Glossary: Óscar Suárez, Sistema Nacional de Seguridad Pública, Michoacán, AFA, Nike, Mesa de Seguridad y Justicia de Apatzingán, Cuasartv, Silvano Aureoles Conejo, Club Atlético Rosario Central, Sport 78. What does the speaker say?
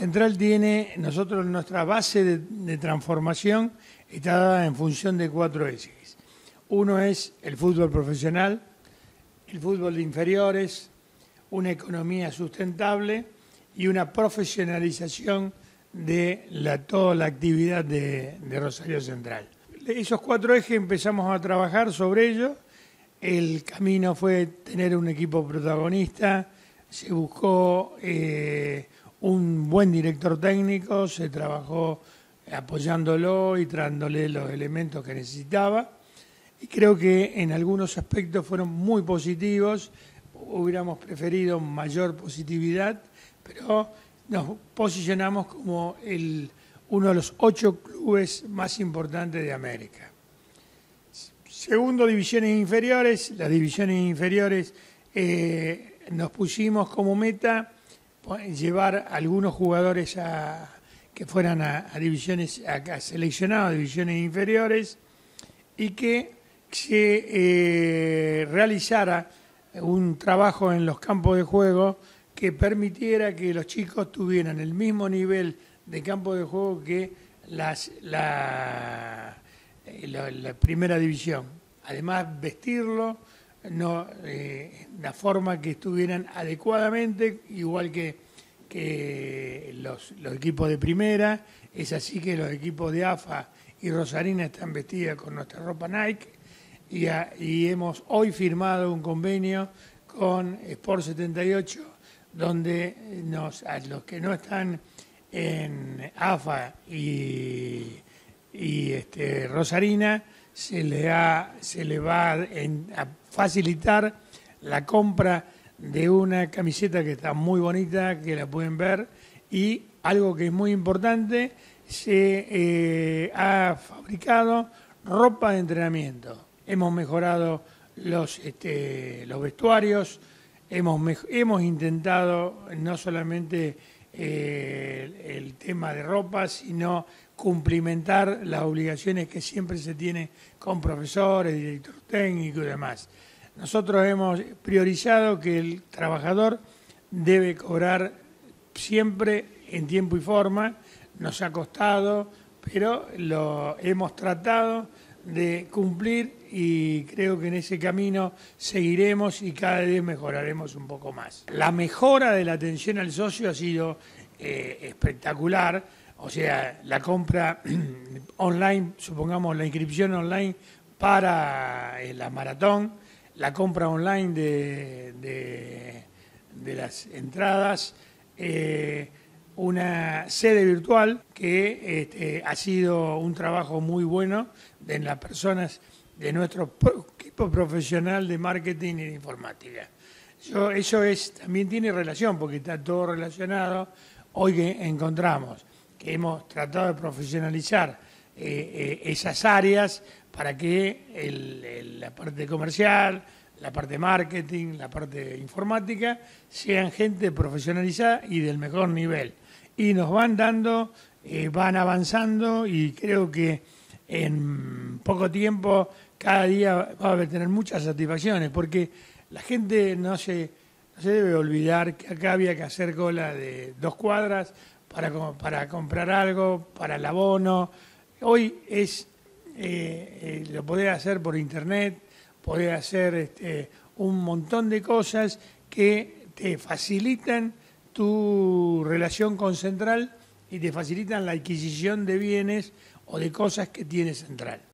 Central tiene, nosotros nuestra base de transformación está dada en función de cuatro ejes. Uno es el fútbol profesional, el fútbol de inferiores, una economía sustentable y una profesionalización de toda la actividad de Rosario Central. Esos cuatro ejes empezamos a trabajar sobre ellos. El camino fue tener un equipo protagonista, se buscó un buen director técnico, se trabajó apoyándolo y dándole los elementos que necesitaba. Y creo que en algunos aspectos fueron muy positivos, hubiéramos preferido mayor positividad, pero nos posicionamos como uno de los 8 clubes más importantes de América. Segundo, divisiones inferiores. Las divisiones inferiores nos pusimos como meta llevar a algunos jugadores que fueran a divisiones, a seleccionados, divisiones inferiores, y que se realizara un trabajo en los campos de juego que permitiera que los chicos tuvieran el mismo nivel de campo de juego que la primera división. Además, vestirlo la forma que estuvieran adecuadamente, igual que los equipos de primera. Es así que los equipos de AFA y Rosarina están vestidas con nuestra ropa Nike y hemos hoy firmado un convenio con Sport 78 donde a los que no están en AFA y Rosarina se le va a facilitar la compra de una camiseta que está muy bonita, que la pueden ver, y algo que es muy importante, se ha fabricado ropa de entrenamiento. Hemos mejorado los vestuarios, hemos intentado no solamente el tema de ropa, sino cumplimentar las obligaciones que siempre se tiene con profesores, director técnico y demás. Nosotros hemos priorizado que el trabajador debe cobrar siempre en tiempo y forma. Nos ha costado, pero lo hemos tratado de cumplir y creo que en ese camino seguiremos y cada vez mejoraremos un poco más. La mejora de la atención al socio ha sido espectacular, o sea, la compra online, supongamos la inscripción online para la maratón, la compra online de las entradas, una sede virtual que ha sido un trabajo muy bueno de las personas de nuestro equipo profesional de marketing y de informática. Eso también tiene relación porque está todo relacionado. Hoy que encontramos que hemos tratado de profesionalizar esas áreas para que la parte comercial, la parte de marketing, la parte de informática, sean gente profesionalizada y del mejor nivel. Y nos van dando, van avanzando y creo que en poco tiempo cada día va a tener muchas satisfacciones porque la gente no se debe olvidar que acá había que hacer cola de 2 cuadras para comprar algo, para el abono. Hoy lo podés hacer por internet, podés hacer un montón de cosas que te facilitan tu relación con Central y te facilitan la adquisición de bienes o de cosas que tiene Central.